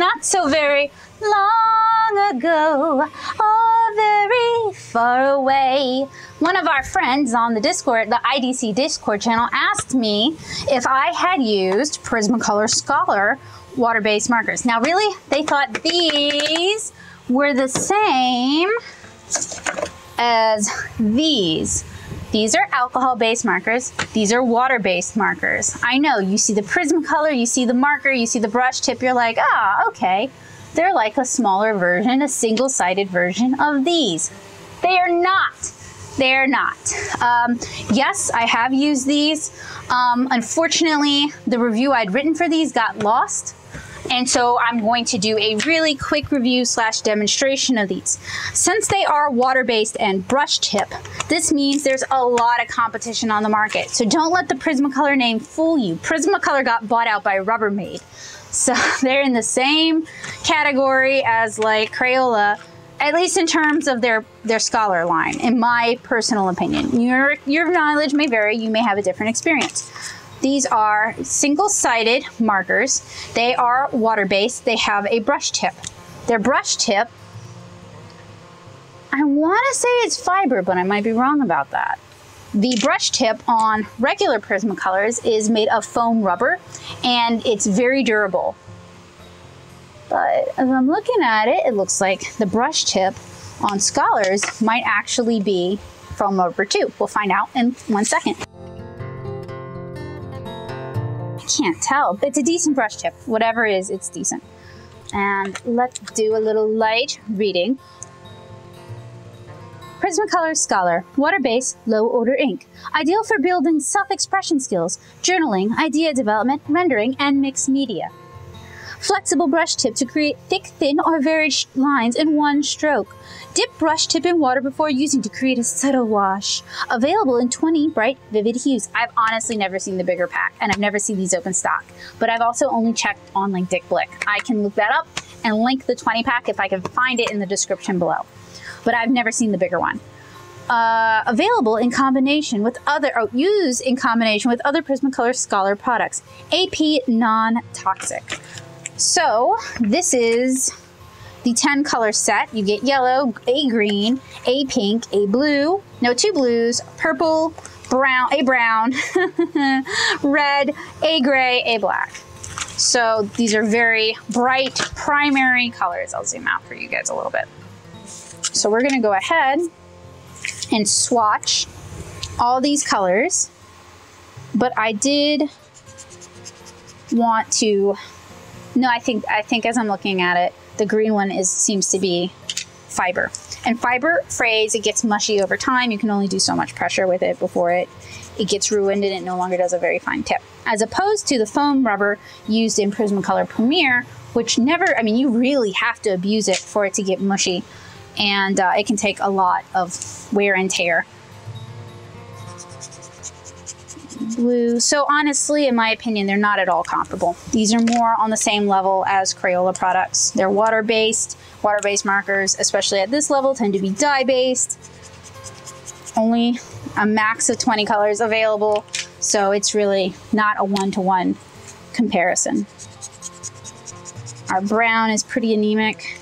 not so very long ago, or very far away. One of our friends on the Discord, the IDC Discord channel, asked me if I had used Prismacolor Scholar water-based markers. Now really, they thought these were the same as these. These are alcohol-based markers. These are water-based markers. I know, you see the Prismacolor, you see the marker, you see the brush tip, you're like, ah, okay. They're like a smaller version, a single-sided version of these. They are not. They are not. Yes, I have used these. Unfortunately, the review I'd written for these got lost. And so I'm going to do a really quick review slash demonstration of these. Since they are water-based and brush tip, this means there's a lot of competition on the market. So don't let the Prismacolor name fool you. Prismacolor got bought out by Rubbermaid. So they're in the same category as like Crayola, at least in terms of their Scholar line, in my personal opinion. Your knowledge may vary, you may have a different experience. These are single-sided markers. They are water-based. They have a brush tip. Their brush tip, I want to say it's fiber, but I might be wrong about that. The brush tip on regular Prismacolors is made of foam rubber, and it's very durable. But as I'm looking at it, it looks like the brush tip on Scholars might actually be foam rubber too. We'll find out in 1 second. Can't tell, but it's a decent brush tip. Whatever it is, it's decent. And let's do a little light reading. Prismacolor Scholar, water-based, low-odor ink. Ideal for building self-expression skills, journaling, idea development, rendering, and mixed media. Flexible brush tip to create thick, thin, or varied lines in one stroke. Dip brush tip in water before using to create a subtle wash. Available in 20 bright, vivid hues. I've honestly never seen the bigger pack, and I've never seen these open stock, but I've also only checked on like Dick Blick. I can look that up and link the 20 pack if I can find it in the description below, but I've never seen the bigger one. Available in combination with other, used in combination with other Prismacolor Scholar products. AP non-toxic. So this is the 10 color set. You get yellow, a green, a pink, a blue, no, two blues, purple, brown, a brown, red, a gray, a black. So these are very bright primary colors. I'll zoom out for you guys a little bit. So we're gonna go ahead and swatch all these colors, but I did want to, no, I think as I'm looking at it, the green one seems to be fiber. And fiber frays, it gets mushy over time. You can only do so much pressure with it before it gets ruined and it no longer does a very fine tip. As opposed to the foam rubber used in Prismacolor Premier, which never, I mean, you really have to abuse it for it to get mushy. And it can take a lot of wear and tear. Blue. So honestly, in my opinion, they're not at all comparable. These are more on the same level as Crayola products. They're water-based. Water-based markers, especially at this level, tend to be dye-based. Only a max of 20 colors available, so it's really not a one-to-one comparison. Our brown is pretty anemic.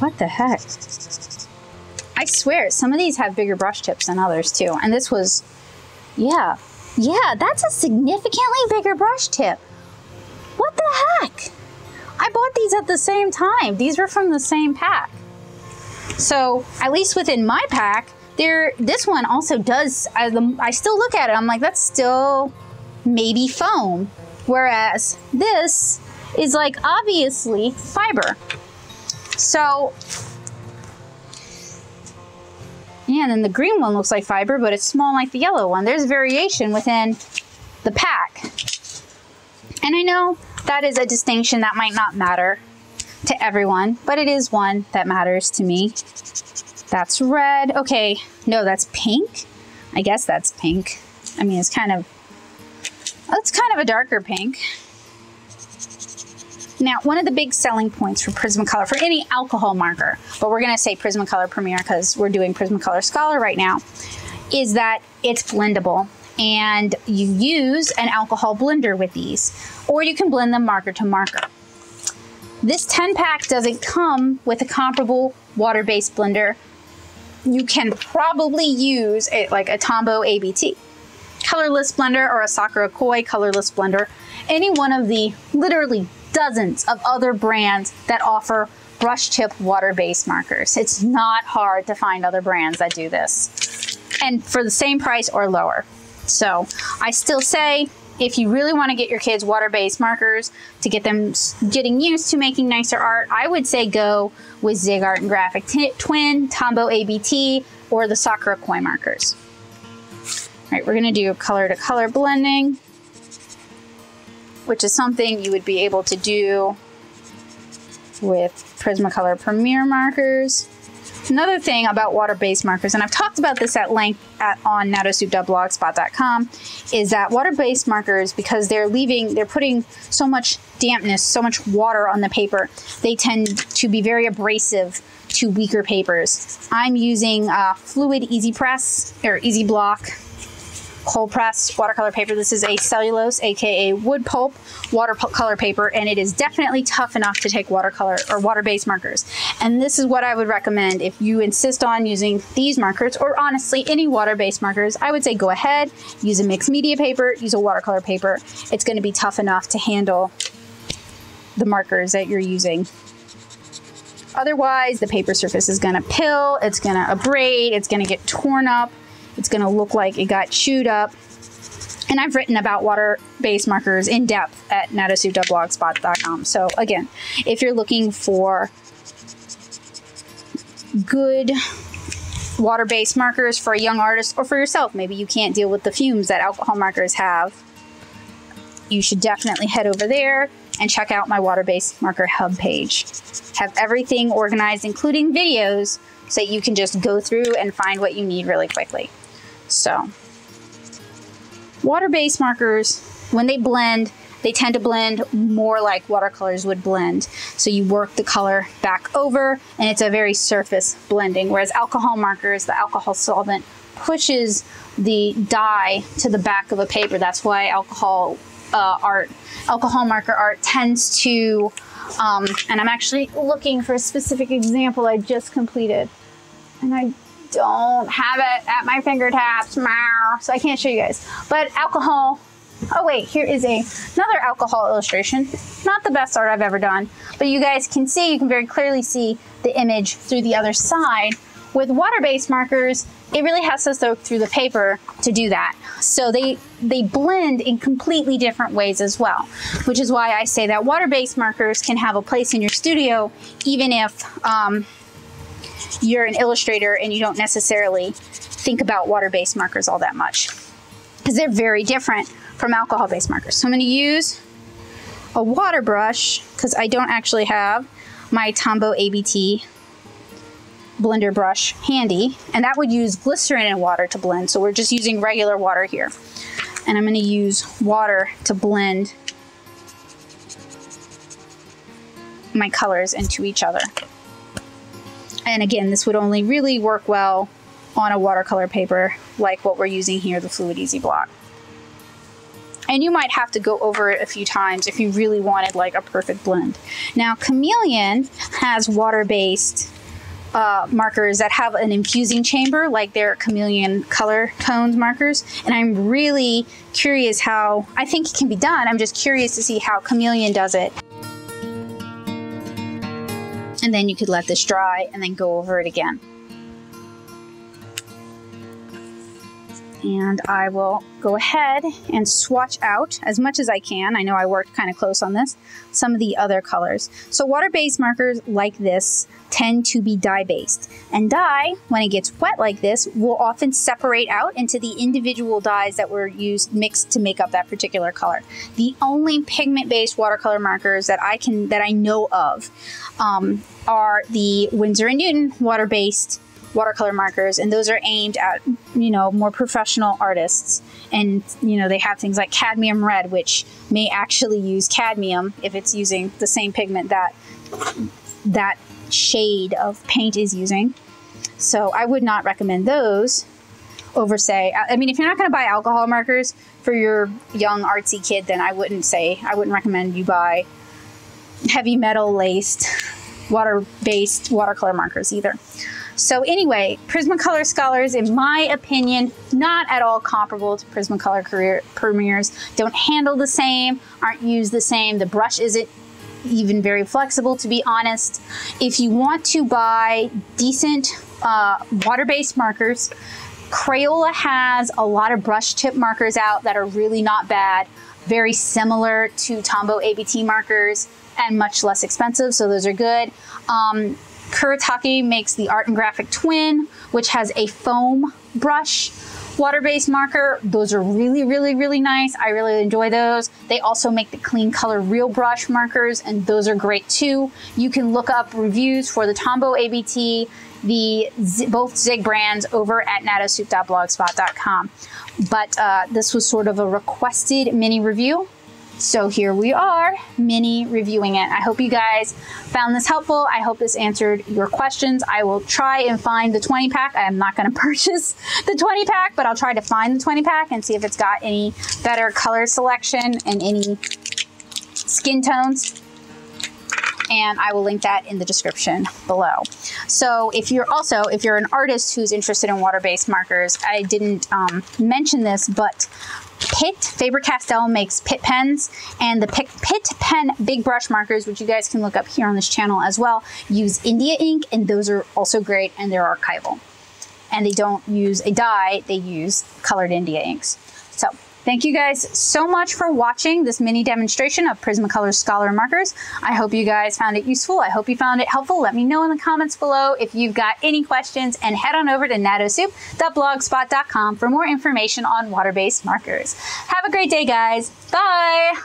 What the heck? I swear, some of these have bigger brush tips than others too. And this was, yeah, that's a significantly bigger brush tip. What the heck? I bought these at the same time. These were from the same pack. So at least within my pack, this one also does, I still look at it, I'm like, that's still maybe foam. Whereas this is like obviously fiber. So, yeah, and then the green one looks like fiber, but it's small like the yellow one. There's variation within the pack. And I know that is a distinction that might not matter to everyone, but it is one that matters to me. That's red. Okay, no, that's pink. I guess that's pink. I mean, it's kind of a darker pink. Now, one of the big selling points for Prismacolor, for any alcohol marker, but we're gonna say Prismacolor Premier because we're doing Prismacolor Scholar right now, is that it's blendable. and you use an alcohol blender with these, or you can blend them marker to marker. This 10-pack doesn't come with a comparable water-based blender. You can probably use it like a Tombow ABT colorless blender or a Sakura Koi colorless blender, any one of the literally dozens of other brands that offer brush tip water-based markers. It's not hard to find other brands that do this, and for the same price or lower. So I still say, if you really want to get your kids water-based markers to get them getting used to making nicer art, I would say go with Zig Art and Graphic Twin, Tombow ABT, or the Sakura Koi markers. All right, we're gonna do color-to-color blending, which is something you would be able to do with Prismacolor Premier markers. Another thing about water-based markers, and I've talked about this at length on nattosoup.blogspot.com, is that water-based markers, because they're putting so much dampness, so much water on the paper, they tend to be very abrasive to weaker papers. I'm using Fluid Easy Press, or Easy Block, cold press watercolor paper. This is a cellulose, aka wood pulp watercolor paper, and it is definitely tough enough to take watercolor or water-based markers. And this is what I would recommend if you insist on using these markers, or honestly any water-based markers. I would say go ahead, use a mixed media paper, use a watercolor paper. It's going to be tough enough to handle the markers that you're using. Otherwise, the paper surface is going to pill, it's going to abrade, it's going to get torn up. It's going to look like it got chewed up. And I've written about water-based markers in depth at nattosoup.blogspot.com. So again, if you're looking for good water-based markers for a young artist or for yourself, maybe you can't deal with the fumes that alcohol markers have, you should definitely head over there and check out my water-based marker hub page. Have everything organized, including videos, so that you can just go through and find what you need really quickly. So, water-based markers, when they blend, they tend to blend more like watercolors would blend. So you work the color back over, and it's a very surface blending. Whereas alcohol markers, the alcohol solvent pushes the dye to the back of a paper. That's why alcohol marker art tends to, and I'm actually looking for a specific example I just completed, and I don't have it at my fingertips, so I can't show you guys. But alcohol, oh wait, here is another alcohol illustration. Not the best art I've ever done, but you guys can see, you can very clearly see the image through the other side. With water-based markers, it really has to soak through the paper to do that. So they blend in completely different ways as well, which is why I say that water-based markers can have a place in your studio, even if you're an illustrator and you don't necessarily think about water-based markers all that much, because they're very different from alcohol-based markers. So I'm going to use a water brush, because I don't actually have my Tombow ABT blender brush handy, and that would use glycerin and water to blend. So we're just using regular water here, and I'm going to use water to blend my colors into each other. And again, this would only really work well on a watercolor paper like what we're using here, the Fluid Easy Block. And you might have to go over it a few times if you really wanted like a perfect blend. Now, Chameleon has water-based markers that have an infusing chamber, like their Chameleon Color Tones markers, and I'm really curious how, I think it can be done, I'm just curious to see how Chameleon does it. And then you could let this dry and then go over it again. And I will go ahead and swatch out as much as I can. I know I worked kind of close on this, some of the other colors. So water-based markers like this tend to be dye-based. And dye, when it gets wet like this, will often separate out into the individual dyes that were used mixed to make up that particular color. The only pigment-based watercolor markers that I know of are the Windsor and Newton water-based watercolor markers, and those are aimed at, you know, more professional artists, and you know, they have things like cadmium red, which may actually use cadmium if it's using the same pigment that that shade of paint is using. So I would not recommend those. over, say, I mean, if you're not going to buy alcohol markers for your young artsy kid, then I wouldn't recommend you buy heavy metal laced water-based watercolor markers either. So anyway, Prismacolor Scholar is, in my opinion, not at all comparable to Prismacolor Premieres. Don't handle the same, aren't used the same, the brush isn't even very flexible, to be honest. If you want to buy decent water-based markers, Crayola has a lot of brush tip markers out that are really not bad, very similar to Tombow ABT markers and much less expensive, so those are good. Kuretake makes the Art and Graphic Twin, which has a foam brush water-based marker. Those are really, really, really nice. I really enjoy those. They also make the Clean Color Real Brush markers, and those are great too. You can look up reviews for the Tombow ABT, both Zig brands, over at nattosoup.blogspot.com. But this was sort of a requested mini review, so here we are, mini reviewing it. I hope you guys found this helpful. I hope this answered your questions. I will try and find the 20 pack. I am not gonna purchase the 20 pack, but I'll try to find the 20 pack and see if it's got any better color selection and any skin tones. And I will link that in the description below. So if you're an artist who's interested in water-based markers, I didn't mention this, but Pitt, Faber-Castell makes Pitt pens, and the Pitt pen big brush markers, which you guys can look up here on this channel as well, use India ink, and those are also great, and they're archival. And they don't use a dye, they use colored India inks. So thank you guys so much for watching this mini demonstration of Prismacolor Scholar markers. I hope you guys found it useful. I hope you found it helpful. Let me know in the comments below if you've got any questions, and head on over to nattosoup.blogspot.com for more information on water-based markers. Have a great day, guys. Bye.